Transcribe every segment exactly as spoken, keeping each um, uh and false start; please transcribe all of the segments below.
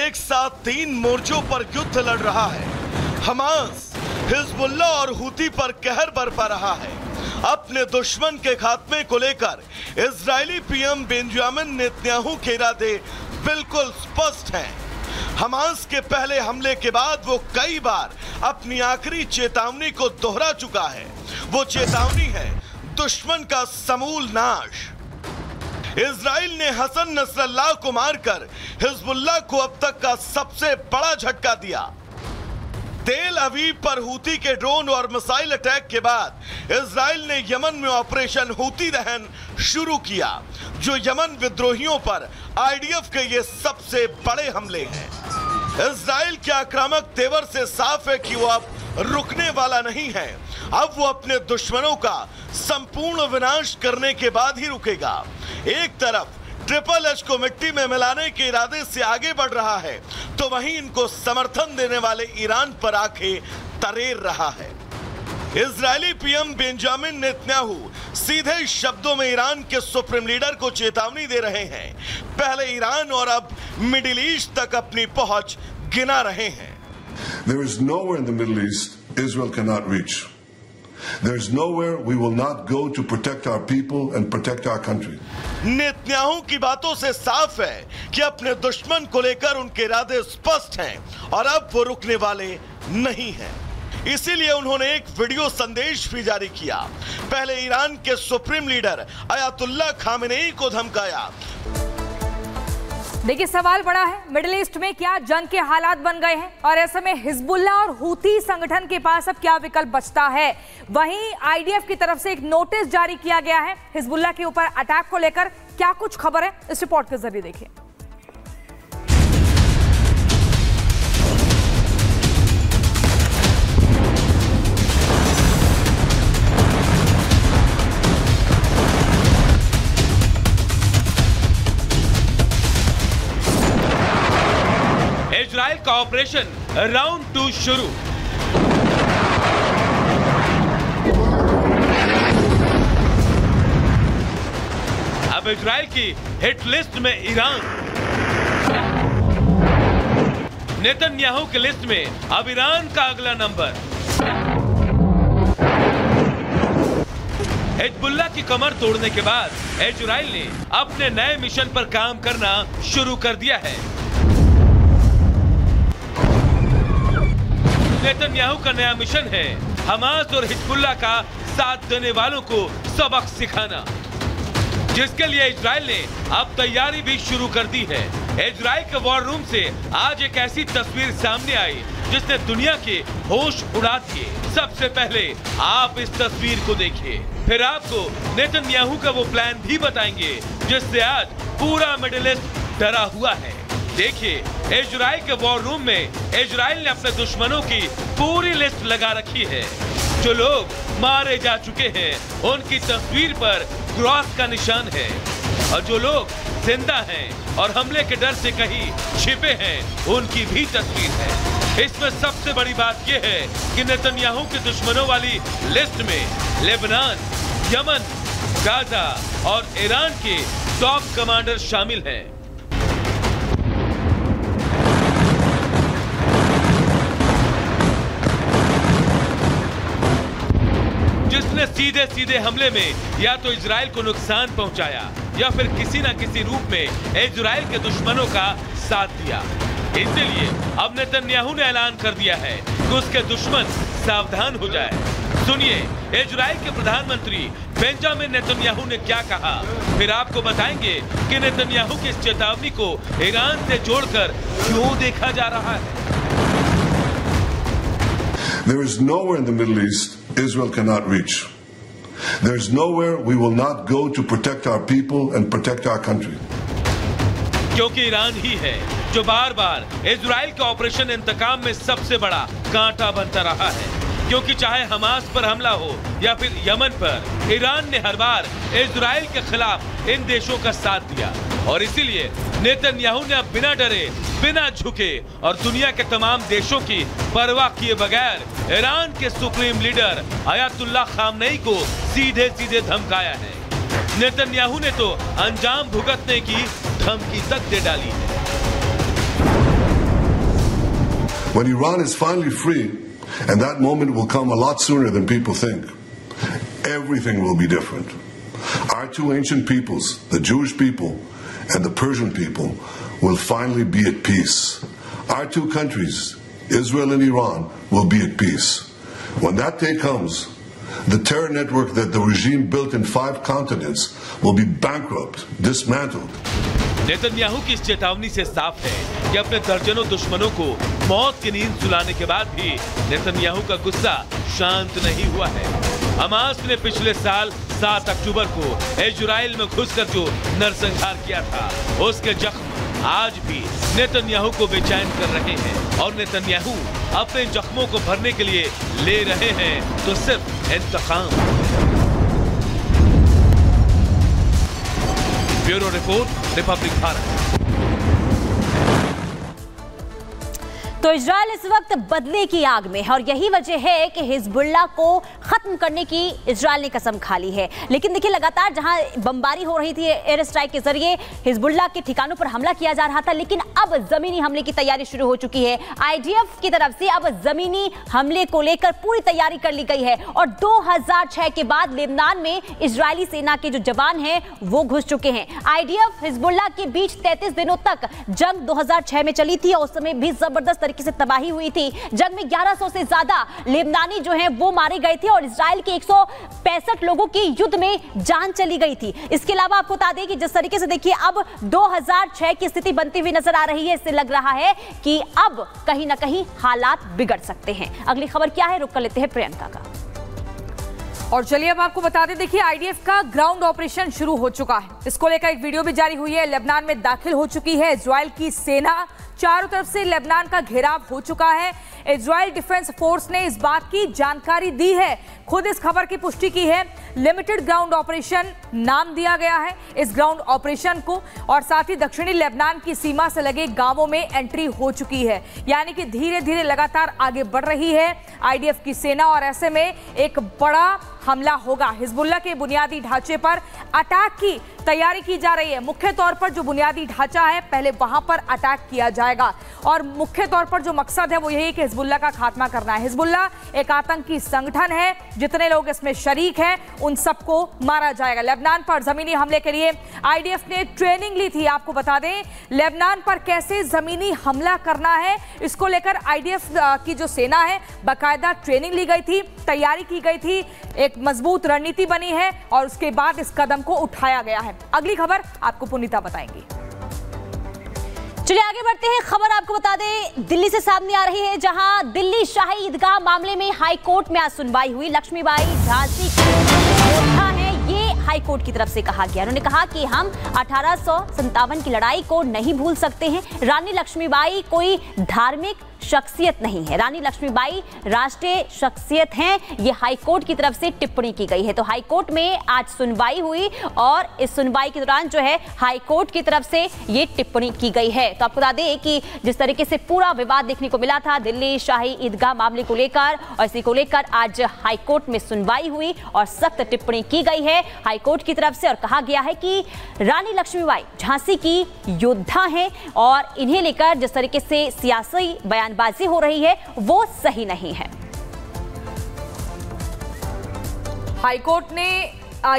एक साथ तीन मोर्चों पर युद्ध लड़ रहा है। हमास, हिजबुल्लाह और हुती पर कहर बरपा रहा है। अपने दुश्मन के खात्मे को लेकर इजरायली पीएम बेंजामिन नेतन्याहू के इरादे बिल्कुल स्पष्ट हैं। हमास के पहले हमले के बाद वो कई बार अपनी आखिरी चेतावनी को दोहरा चुका है। वो चेतावनी है दुश्मन का समूल नाश। इजराइल ने हसन नसरल्लाह को मारकर हिजबुल्लाह को अब तक का सबसे बड़ा झटका दिया। तेल अवीव पर हूती के ड्रोन और मिसाइल अटैक के बाद इजराइल ने यमन में ऑपरेशन हूती दहन शुरू किया, जो यमन विद्रोहियों पर आईडीएफ के ये सबसे बड़े हमले हैं। इजराइल के आक्रामक तेवर से साफ है कि वो अब रुकने वाला नहीं है। अब वो अपने दुश्मनों का संपूर्ण विनाश करने के बाद ही रुकेगा। एक तरफ ट्रिपल एच को मिट्टी में मिलाने के इरादे से आगे बढ़ रहा है, तो वहीं इनको समर्थन देने वाले ईरान पर आंखें तरेर रहा है। इजरायली पीएम बेंजामिन नेतन्याहू सीधे शब्दों में ईरान के सुप्रीम लीडर को चेतावनी दे रहे हैं। पहले ईरान और अब मिडिल ईस्ट तक अपनी पहुंच गिना रहे हैं। There is nowhere in the Middle East Israel cannot reach. There is nowhere we will not go to protect our people and protect our country. Netanyahu की बातों से साफ है कि अपने दुश्मन को लेकर उनके इरादे स्पष्ट हैं और अब वो रुकने वाले नहीं हैं। इसीलिए उन्होंने एक वीडियो संदेश भी जारी किया। पहले ईरान के सुप्रीम लीडर आयतुल्लाह खामेनेई को धमकाया। देखिए, सवाल बड़ा है, मिडिल ईस्ट में क्या जंग के हालात बन गए हैं और ऐसे में हिजबुल्लाह और हूती संगठन के पास अब क्या विकल्प बचता है। वहीं आईडीएफ की तरफ से एक नोटिस जारी किया गया है हिजबुल्लाह के ऊपर अटैक को लेकर। क्या कुछ खबर है, इस रिपोर्ट के जरिए देखिए। इजराइल का ऑपरेशन राउंड टू शुरू। अब इजराइल की हिट लिस्ट में ईरान, नेतन्याहू की लिस्ट में अब ईरान का अगला नंबर। हिजबुल्लाह की कमर तोड़ने के बाद इजराइल ने अपने नए मिशन पर काम करना शुरू कर दिया है। नेतन्याहू का नया मिशन है हमास और हिजबुल्लाह का साथ देने वालों को सबक सिखाना, जिसके लिए इजराइल ने अब तैयारी भी शुरू कर दी है। इजराइल के वॉर रूम से आज एक ऐसी तस्वीर सामने आई जिसने दुनिया के होश उड़ा दिए। सबसे पहले आप इस तस्वीर को देखिए, फिर आपको नेतन्याहू का वो प्लान भी बताएंगे जिससे आज पूरा मिडिल ईस्ट डरा हुआ है। देखिए, इजराइल के वॉर रूम में इजराइल ने अपने दुश्मनों की पूरी लिस्ट लगा रखी है। जो लोग मारे जा चुके हैं उनकी तस्वीर पर क्रॉस का निशान है, और जो लोग जिंदा हैं और हमले के डर से कहीं छिपे हैं उनकी भी तस्वीर है। इसमें सबसे बड़ी बात यह है कि नेतन्याहू के दुश्मनों वाली लिस्ट में लेबनान, यमन, गाजा और ईरान के टॉप कमांडर शामिल हैं। सीधे सीधे हमले में या तो इजराइल को नुकसान पहुंचाया या फिर किसी न किसी रूप में इजराइल के दुश्मनों का साथ दिया। इसलिए अब नेतन्याहू ने ऐलान कर दिया है कि उसके दुश्मन सावधान हो जाए। सुनिए, इजराइल के प्रधानमंत्री बेंजामिन नेतन्याहू ने क्या कहा, फिर आपको बताएंगे कि नेतन्याहू की इस चेतावनी को ईरान से जोड़कर क्यों देखा जा रहा है। There is nowhere in the Middle East Israel cannot reach. There is nowhere we will not go to protect our people and protect our country. क्योंकि ईरान ही है जो बार-बार इजराइल के ऑपरेशन इंतकाम में सबसे बड़ा कांटा बनता रहा है। क्योंकि चाहे हमास पर हमला हो या फिर यमन पर, ईरान ने हर बार इजराइल के खिलाफ इन देशों का साथ दिया, और इसीलिए नेतन्याहू ने अब बिना डरे, बिना झुके और दुनिया के तमाम देशों की परवाह किए बगैर ईरान के सुप्रीम लीडर आयतुल्लाह खामेनेई को सीधे सीधे धमकाया है। नेतन्याहू ने तो अंजाम भुगतने की धमकी तक दे डाली है। When Iran is finally free, and that moment will come a lot sooner than people think, everything will be different. Our two ancient peoples, the Jewish people and the Persian people, will finally be at peace. Our two countries, Israel and Iran, will be at peace. When that day comes, the terror network that the regime built in five continents will be bankrupt, dismantled. Netanyahu की इस चेतावनी से साफ है कि अपने दर्जनों दुश्मनों को मौत की नींद सुलाने के बाद भी नेतन्याहू का गुस्सा शांत नहीं हुआ है। हमास ने पिछले साल सात अक्टूबर को इजराइल में घुसकर जो नरसंहार किया था, उसके जख्म आज भी नेतन्याहू को बेचैन कर रहे हैं और नेतन्याहू अपने जख्मों को भरने के लिए ले रहे हैं तो सिर्फ इंतकाम। Bureau report, Republic Bharat. तो इजराइल इस वक्त बदले की आग में है और यही वजह है कि हिजबुल्लाह को खत्म करने की इजराइल ने कसम खा ली है। लेकिन देखिए, लगातार जहां बमबारी हो रही थी एयर स्ट्राइक के जरिए, हिजबुल्लाह के ठिकानों पर हमला किया जा रहा था, लेकिन अब जमीनी हमले की तैयारी शुरू हो चुकी है। आईडीएफ की तरफ से अब जमीनी हमले को लेकर पूरी तैयारी कर ली गई है और दो हजार छह के बाद लेबनान में इजरायली सेना के जो जवान हैं वो घुस चुके हैं। आईडीएफ हिजबुल्लाह के बीच तैंतीस दिनों तक जंग दो हजार छह में चली थी और उस समय भी जबरदस्त से तबाही हुई थी। जंग में ग्यारह सौ से ज्यादा लेबनानी जो हैं वो मारे गए थे और इजराइल के एक सौ पैंसठ लोगों की युद्ध में जान चली गई थी। इसके अलावा आपको बता दें कि जिस तरीके से देखिए अब दो हजार छह की स्थिति बनती हुई नजर आ रही है, इससे लग रहा है कि अब कहीं ना कहीं हालात बिगड़ सकते हैं। अगली खबर क्या है, रुक कर लेते हैं प्रियंका का। और चलिए अब आपको बता दें, देखिए आईडीएफ का ग्राउंड ऑपरेशन शुरू हो चुका है। इसको लेकर एक वीडियो भी जारी हुई है। लेबनान में दाखिल हो चुकी है इजराइल की सेना। चारों तरफ से लेबनान का घेराव हो चुका है। इजराइल डिफेंस फोर्स ने इस बात की जानकारी दी है, खुद इस खबर की पुष्टि की है। लिमिटेड ग्राउंड ऑपरेशन नाम दिया गया है इस ग्राउंड ऑपरेशन को, और साथ ही दक्षिणी लेबनान की सीमा से लगे गांवों में एंट्री हो चुकी है, यानी कि धीरे धीरे लगातार आगे बढ़ रही है आईडीएफ की सेना। और ऐसे में एक बड़ा हमला होगा। हिजबुल्लाह के बुनियादी ढांचे पर अटैक की तैयारी की जा रही है। मुख्य तौर पर जो बुनियादी ढांचा है पहले वहां पर अटैक किया जाएगा और मुख्य तौर पर जो मकसद है वो यही कि हिजबुल्लाह का खात्मा करना है। हिजबुल्लाह एक आतंकी संगठन है, जितने लोग इसमें शरीक हैं उन सबको मारा जाएगा। लेबनान पर जमीनी हमले के लिए आईडीएफ ने ट्रेनिंग ली थी। आपको बता दें, लेबनान पर कैसे जमीनी हमला करना है इसको लेकर आईडीएफ की जो सेना है बाकायदा ट्रेनिंग ली गई थी, तैयारी की गई थी, एक मजबूत रणनीति बनी है और उसके बाद इस कदम को उठाया गया है। अगली खबर आपको पुनीता बताएंगी। चलिए आगे बढ़ते हैं। खबर आपको बता दें दिल्ली से सामने आ रही है, जहां दिल्ली शाही ईदगाह मामले में हाई कोर्ट में आज सुनवाई हुई। लक्ष्मी बाई झांसी की हाई कोर्ट की तरफ से कहा गया, उन्होंने कहा कि हम अठारह सौ संतावन की लड़ाई को नहीं भूल सकते हैं। रानी लक्ष्मीबाई कोई धार्मिक शख्सियत नहीं है, रानी लक्ष्मीबाई राष्ट्रीय शख्सियत हैं, ये हाई कोर्ट की तरफ से टिप्पणी की गई है। तो हाई कोर्ट में आज सुनवाई हुई और इस सुनवाई के दौरान जो है हाई कोर्ट की तरफ से ये टिप्पणी की गई है। तो आपको बता दें कि जिस तरीके से पूरा विवाद देखने को मिला था दिल्ली शाही ईदगाह मामले को लेकर, और इसी को लेकर आज हाई कोर्ट में सुनवाई हुई और सख्त टिप्पणी की गई है हाई कोर्ट की तरफ से, और कहा गया है कि रानी लक्ष्मीबाई झांसी की योद्धा हैं और इन्हें लेकर जिस तरीके से सियासी बयान बाजी हो रही है वो सही नहीं है। हाईकोर्ट ने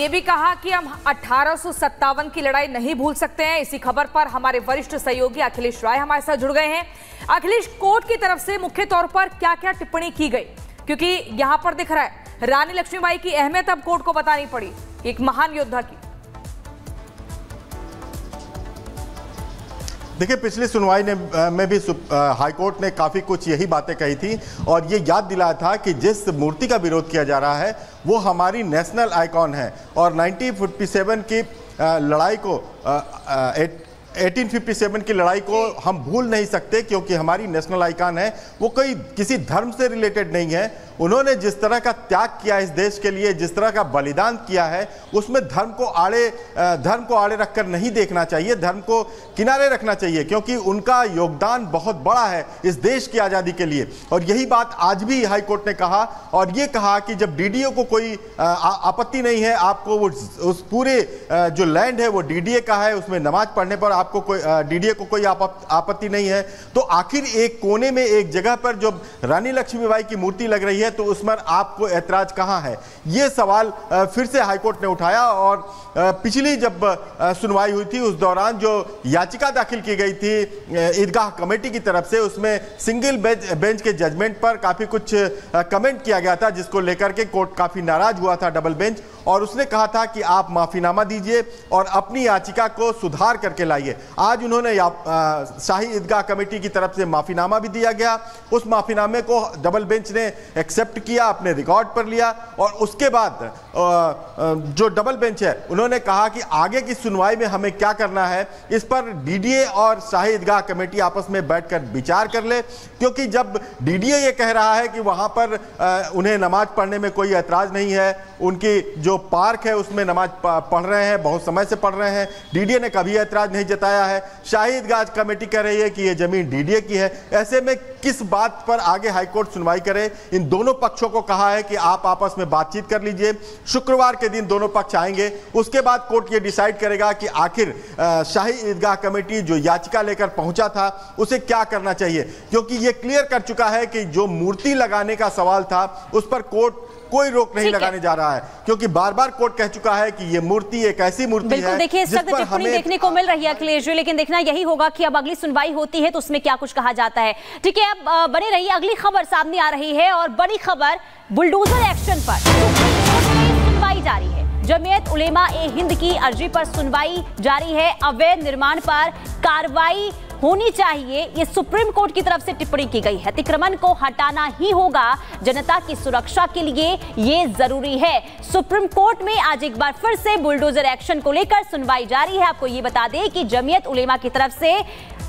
ये भी कहा कि हम अठारह सौ सत्तावन की लड़ाई नहीं भूल सकते हैं। इसी खबर पर हमारे वरिष्ठ सहयोगी अखिलेश राय हमारे साथ जुड़ गए हैं। अखिलेश, कोर्ट की तरफ से मुख्य तौर पर क्या क्या टिप्पणी की गई, क्योंकि यहां पर दिख रहा है रानी लक्ष्मीबाई की अहमियत अब कोर्ट को बतानी पड़ी, एक महान योद्धा की। देखिए पिछली सुनवाई ने में भी हाईकोर्ट ने काफ़ी कुछ यही बातें कही थी और ये याद दिलाया था कि जिस मूर्ति का विरोध किया जा रहा है वो हमारी नेशनल आइकॉन है और उन्नीस सौ सत्तावन की लड़ाई को आ, आ, एट, अठारह सौ सत्तावन की लड़ाई को हम भूल नहीं सकते, क्योंकि हमारी नेशनल आइकॉन है। वो कोई किसी धर्म से रिलेटेड नहीं है, उन्होंने जिस तरह का त्याग किया इस देश के लिए, जिस तरह का बलिदान किया है, उसमें धर्म को आड़े धर्म को आड़े रखकर नहीं देखना चाहिए, धर्म को किनारे रखना चाहिए, क्योंकि उनका योगदान बहुत बड़ा है इस देश की आज़ादी के लिए। और यही बात आज भी हाई कोर्ट ने कहा, और ये कहा कि जब डीडीए को कोई आपत्ति नहीं है, आपको वो उस पूरे जो लैंड है वो डीडीए का है, उसमें नमाज पढ़ने पर आपको कोई डीडीए को कोई आपत्ति नहीं है, तो आखिर एक कोने में एक जगह पर जो रानी लक्ष्मीबाई की मूर्ति लग रही है तो उसमें आपको ऐतराज कहाँ है? ये सवाल फिर से हाईकोर्ट ने उठाया। और पिछली जब सुनवाई हुई थी उस दौरान जो याचिका दाखिल की गई थी ईदगाह कमेटी की तरफ से, उसमें सिंगल बेंच बेंच के जजमेंट पर काफ़ी कुछ कमेंट किया गया था, जिसको लेकर के कोर्ट काफ़ी नाराज हुआ था डबल बेंच, और उसने कहा था कि आप माफीनामा दीजिए और अपनी याचिका को सुधार करके लाइए। आज उन्होंने शाही ईदगाह कमेटी की तरफ से माफीनामा भी दिया गया, उस माफीनामे को डबल बेंच ने एक्सेप्ट किया, अपने रिकॉर्ड पर लिया, और उसके बाद जो डबल बेंच है उन्होंने कहा कि आगे की सुनवाई में हमें क्या करना है इस पर डीडीए और शाही ईदगाह कमेटी आपस में बैठकर विचार कर ले, क्योंकि जब डीडीए ये कह रहा है कि वहाँ पर उन्हें नमाज पढ़ने में कोई एतराज़ नहीं है, उनकी जो पार्क है उसमें नमाज पढ़ रहे हैं, बहुत समय से पढ़ रहे हैं, डीडीए ने कभी एतराज़ नहीं जताया है, शाही ईदगाह कमेटी कह रही है कि ये ज़मीन डीडीए की है, ऐसे में किस बात पर आगे हाईकोर्ट सुनवाई करे? इन दोनों पक्षों को कहा है कि आप आपस में बातचीत कर लीजिए, शुक्रवार के दिन दोनों पक्ष आएंगे, उसके बाद कोर्ट ये डिसाइड करेगा कि आखिर शाही ईदगाह कमेटी जो याचिका लेकर पहुंचा था उसे क्या करना चाहिए, क्योंकि ये क्लियर कर चुका है कि जो मूर्ति लगाने का सवाल था उस पर कोर्ट कोई रोक नहीं लगाने जा रहा है, क्योंकि बार बार कोर्ट कह चुका है कि ये मूर्ति एक ऐसी मूर्ति है। देखिए इस पर हमें देखने को मिल रही है अखिलेश जी, लेकिन देखना यही होगा कि अब अगली सुनवाई होती है तो उसमें क्या कुछ कहा जाता है। ठीक है, अब बने रहिए, अगली खबर सामने आ रही है और बड़ी खबर बुलडोजर एक्शन पर। सुनवाई जारी है, जमीयत उलेमा ए हिंद की अर्जी पर सुनवाई जारी है, अवैध निर्माण पर कार्रवाई होनी चाहिए, ये सुप्रीम कोर्ट की तरफ से टिप्पणी की गई है। अतिक्रमण को हटाना ही होगा, जनता की सुरक्षा के लिए ये जरूरी है। सुप्रीम कोर्ट में आज एक बार फिर से बुलडोजर एक्शन को लेकर सुनवाई जारी है। आपको ये बता दें कि जमीयत उलेमा की तरफ से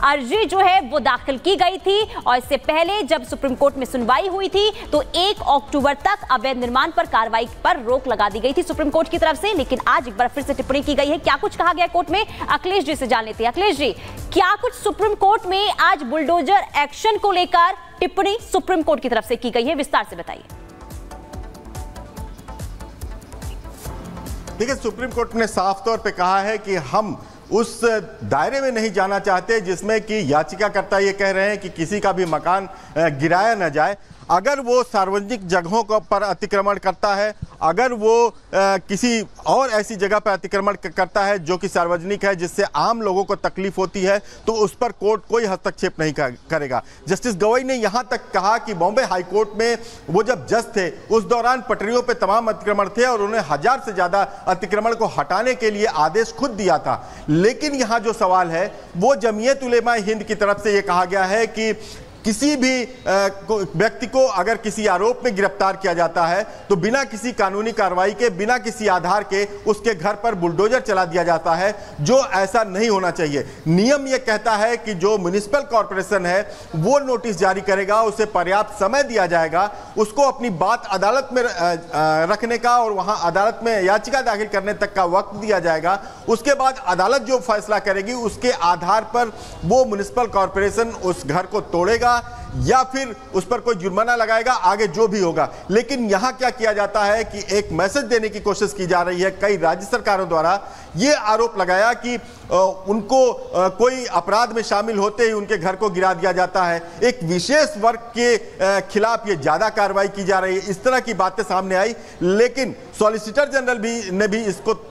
अर्जी जो है वो दाखिल की गई थी और इससे पहले जब सुप्रीम कोर्ट में सुनवाई हुई थी तो एक अक्टूबर तक अवैध निर्माण पर कार्रवाई पर रोक लगा दी गई थी सुप्रीम कोर्ट की तरफ से, लेकिन आज एक बार फिर से टिप्पणी की गई है। क्या कुछ कहा गया कोर्ट में, अखिलेश जी से जान लेते हैं। अखिलेश जी, क्या कुछ सुप्रीम कोर्ट में आज बुलडोजर एक्शन को लेकर टिप्पणी सुप्रीम कोर्ट की तरफ से की गई है, विस्तार से बताइए। देखिए, सुप्रीम कोर्ट ने साफ तौर पर कहा है कि हम उस दायरे में नहीं जाना चाहते जिसमें कि याचिकाकर्ता ये कह रहे हैं कि किसी का भी मकान गिराया न जाए। अगर वो सार्वजनिक जगहों पर अतिक्रमण करता है, अगर वो आ, किसी और ऐसी जगह पर अतिक्रमण करता है जो कि सार्वजनिक है, जिससे आम लोगों को तकलीफ होती है, तो उस पर कोर्ट कोई हस्तक्षेप नहीं करेगा। जस्टिस गवई ने यहाँ तक कहा कि बॉम्बे हाई कोर्ट में वो जब जज थे उस दौरान पटरियों पे तमाम अतिक्रमण थे और उन्होंने हजार से ज़्यादा अतिक्रमण को हटाने के लिए आदेश खुद दिया था। लेकिन यहाँ जो सवाल है वो जमीयत उलेमा हिंद की तरफ से ये कहा गया है कि किसी भी व्यक्ति को अगर किसी आरोप में गिरफ्तार किया जाता है तो बिना किसी कानूनी कार्रवाई के, बिना किसी आधार के उसके घर पर बुलडोजर चला दिया जाता है, जो ऐसा नहीं होना चाहिए। नियम यह कहता है कि जो म्युनिसिपल कॉरपोरेशन है वो नोटिस जारी करेगा, उसे पर्याप्त समय दिया जाएगा, उसको अपनी बात अदालत में रखने का और वहाँ अदालत में याचिका दाखिल करने तक का वक्त दिया जाएगा। उसके बाद अदालत जो फैसला करेगी उसके आधार पर वो म्युनिसिपल कॉरपोरेशन उस घर को तोड़ेगा या फिर उस पर कोई जुर्माना लगाएगा, आगे जो भी होगा। लेकिन यहां क्या किया जाता है कि एक मैसेज देने की कोशिश की जा रही है। कई राज्य सरकारों द्वारा यह आरोप लगाया कि उनको कोई अपराध में शामिल होते ही उनके घर को गिरा दिया जाता है, एक विशेष वर्ग के खिलाफ यह ज्यादा कार्रवाई की जा रही है, इस तरह की बातें सामने आई। लेकिन सॉलिसिटर जनरल भी ने भी इसको